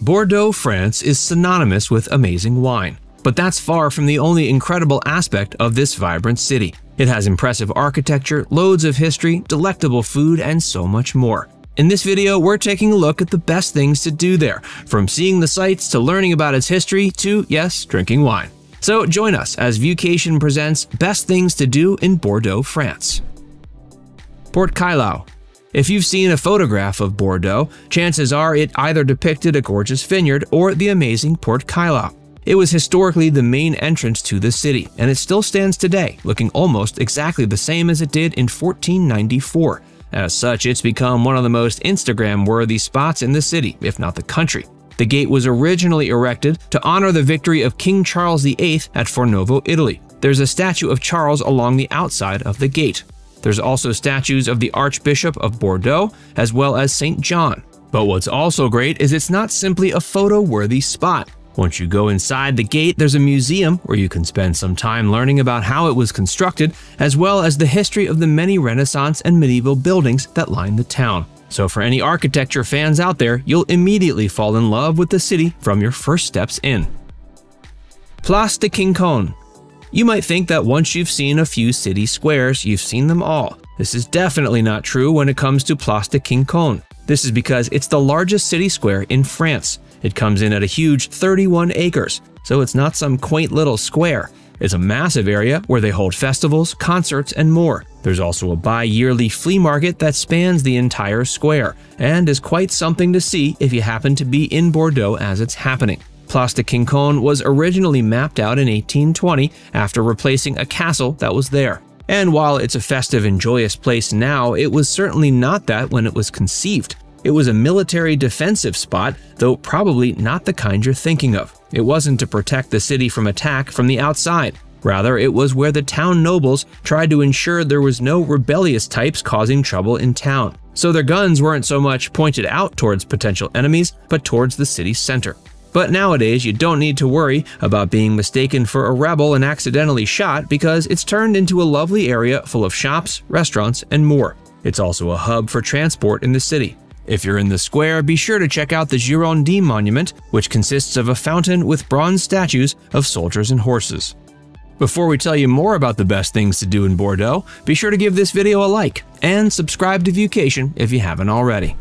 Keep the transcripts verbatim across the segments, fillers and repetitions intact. Bordeaux, France is synonymous with amazing wine, but that's far from the only incredible aspect of this vibrant city. It has impressive architecture, loads of history, delectable food, and so much more. In this video, we're taking a look at the best things to do there, from seeing the sights to learning about its history to, yes, drinking wine. So join us as ViewCation presents Best Things to Do in Bordeaux, France. Port Cailhau. If you've seen a photograph of Bordeaux, chances are it either depicted a gorgeous vineyard or the amazing Port Cailhau. It was historically the main entrance to the city, and it still stands today, looking almost exactly the same as it did in fourteen ninety-four. As such, it's become one of the most Instagram-worthy spots in the city, if not the country. The gate was originally erected to honor the victory of King Charles the eighth at Fornovo, Italy. There's a statue of Charles along the outside of the gate. There's also statues of the Archbishop of Bordeaux, as well as Saint John. But what's also great is it's not simply a photo-worthy spot. Once you go inside the gate, there's a museum where you can spend some time learning about how it was constructed, as well as the history of the many Renaissance and medieval buildings that line the town. So for any architecture fans out there, you'll immediately fall in love with the city from your first steps in. Place des Quinconces. You might think that once you've seen a few city squares, you've seen them all. This is definitely not true when it comes to Place des Quinconces. This is because it's the largest city square in France. It comes in at a huge thirty-one acres, so it's not some quaint little square. It's a massive area where they hold festivals, concerts, and more. There's also a bi-yearly flea market that spans the entire square and is quite something to see if you happen to be in Bordeaux as it's happening. Place des Quinconces was originally mapped out in eighteen twenty after replacing a castle that was there. And while it's a festive and joyous place now, it was certainly not that when it was conceived. It was a military defensive spot, though probably not the kind you're thinking of. It wasn't to protect the city from attack from the outside. Rather, it was where the town nobles tried to ensure there was no rebellious types causing trouble in town. So their guns weren't so much pointed out towards potential enemies, but towards the city center. But nowadays, you don't need to worry about being mistaken for a rebel and accidentally shot because it's turned into a lovely area full of shops, restaurants, and more. It's also a hub for transport in the city. If you're in the square, be sure to check out the Girondin monument, which consists of a fountain with bronze statues of soldiers and horses. Before we tell you more about the best things to do in Bordeaux, be sure to give this video a like and subscribe to ViewCation if you haven't already.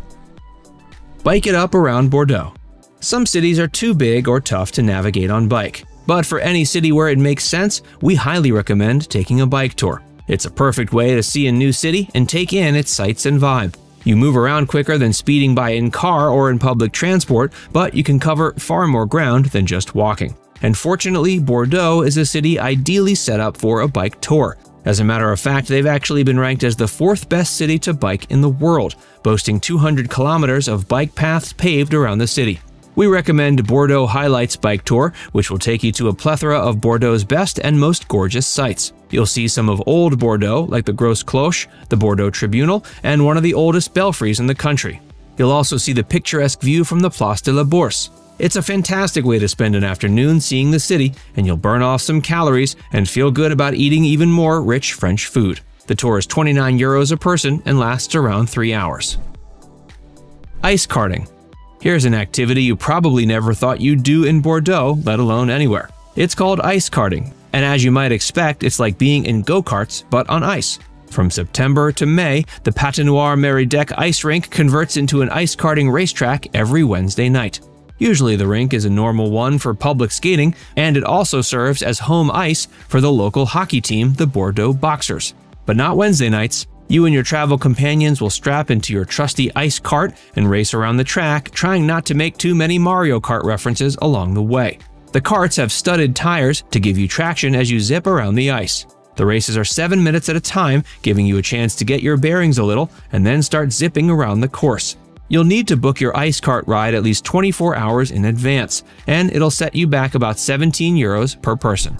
Bike it up around Bordeaux. Some cities are too big or tough to navigate on bike, but for any city where it makes sense, we highly recommend taking a bike tour. It's a perfect way to see a new city and take in its sights and vibe. You move around quicker than speeding by in car or in public transport, but you can cover far more ground than just walking. And fortunately, Bordeaux is a city ideally set up for a bike tour. As a matter of fact, they've actually been ranked as the fourth best city to bike in the world, boasting two hundred kilometers of bike paths paved around the city. We recommend Bordeaux Highlights Bike Tour, which will take you to a plethora of Bordeaux's best and most gorgeous sights. You'll see some of old Bordeaux, like the Grosse Cloche, the Bordeaux Tribunal, and one of the oldest belfries in the country. You'll also see the picturesque view from the Place de la Bourse. It's a fantastic way to spend an afternoon seeing the city, and you'll burn off some calories and feel good about eating even more rich French food. The tour is twenty-nine euros a person and lasts around three hours. Ice karting. Here's an activity you probably never thought you'd do in Bordeaux, let alone anywhere. It's called ice karting. And as you might expect, it's like being in go-karts, but on ice. From September to May, the Patinoire Meridec ice rink converts into an ice karting racetrack every Wednesday night. Usually the rink is a normal one for public skating, and it also serves as home ice for the local hockey team, the Bordeaux Boxers. But not Wednesday nights. You and your travel companions will strap into your trusty ice cart and race around the track, trying not to make too many Mario Kart references along the way. The carts have studded tires to give you traction as you zip around the ice. The races are seven minutes at a time, giving you a chance to get your bearings a little and then start zipping around the course. You'll need to book your ice cart ride at least twenty-four hours in advance, and it'll set you back about seventeen euros per person.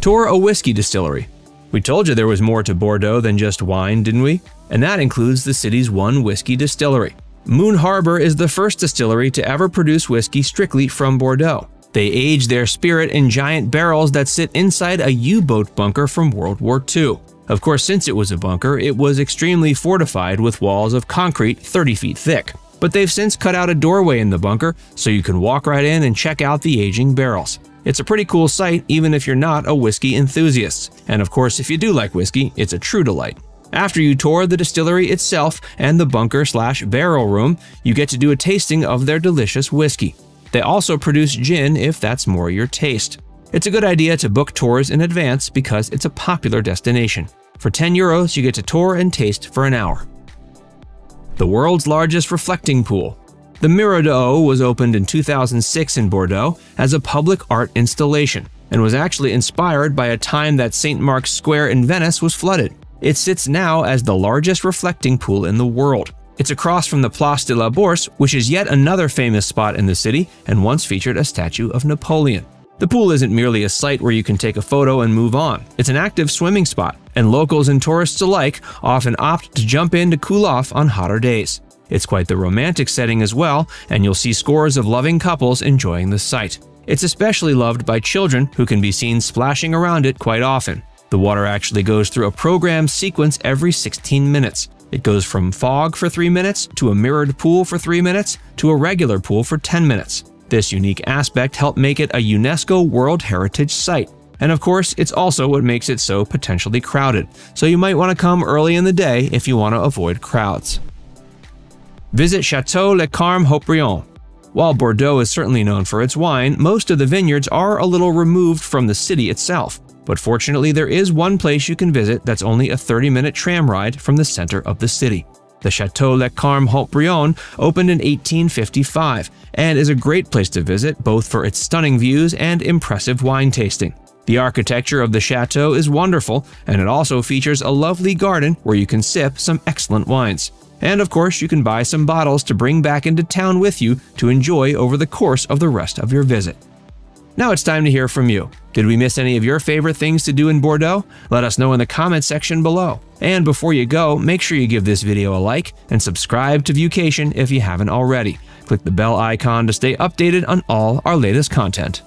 Tour a whiskey distillery. We told you there was more to Bordeaux than just wine, didn't we? And that includes the city's one whiskey distillery. Moon Harbor is the first distillery to ever produce whiskey strictly from Bordeaux. They age their spirit in giant barrels that sit inside a U-boat bunker from World War Two. Of course, since it was a bunker, it was extremely fortified with walls of concrete thirty feet thick. but they've since cut out a doorway in the bunker so you can walk right in and check out the aging barrels. It's a pretty cool sight even if you're not a whiskey enthusiast, and of course if you do like whiskey, it's a true delight. After you tour the distillery itself and the bunker slash barrel room, you get to do a tasting of their delicious whiskey. They also produce gin if that's more your taste. It's a good idea to book tours in advance because it's a popular destination. For ten euros, you get to tour and taste for an hour. The world's largest reflecting pool. The Miro O was opened in two thousand six in Bordeaux as a public art installation and was actually inspired by a time that Saint Mark's Square in Venice was flooded. It sits now as the largest reflecting pool in the world. It's across from the Place de la Bourse, which is yet another famous spot in the city and once featured a statue of Napoleon. The pool isn't merely a site where you can take a photo and move on. It's an active swimming spot, and locals and tourists alike often opt to jump in to cool off on hotter days. It's quite the romantic setting as well, and you'll see scores of loving couples enjoying the site. It's especially loved by children who can be seen splashing around it quite often. The water actually goes through a programmed sequence every sixteen minutes. It goes from fog for three minutes, to a mirrored pool for three minutes, to a regular pool for ten minutes. This unique aspect helped make it a UNESCO World Heritage Site. And of course, it's also what makes it so potentially crowded, so you might want to come early in the day if you want to avoid crowds. Visit Chateau Le Carme Haut-Brion. While Bordeaux is certainly known for its wine, most of the vineyards are a little removed from the city itself. But fortunately, there is one place you can visit that's only a thirty minute tram ride from the center of the city. The Chateau Le Carme Haut-Brion opened in eighteen fifty-five and is a great place to visit both for its stunning views and impressive wine tasting. The architecture of the chateau is wonderful, and it also features a lovely garden where you can sip some excellent wines. And of course, you can buy some bottles to bring back into town with you to enjoy over the course of the rest of your visit. Now it's time to hear from you. Did we miss any of your favorite things to do in Bordeaux? Let us know in the comments section below. And before you go, make sure you give this video a like and subscribe to ViewCation if you haven't already. Click the bell icon to stay updated on all our latest content.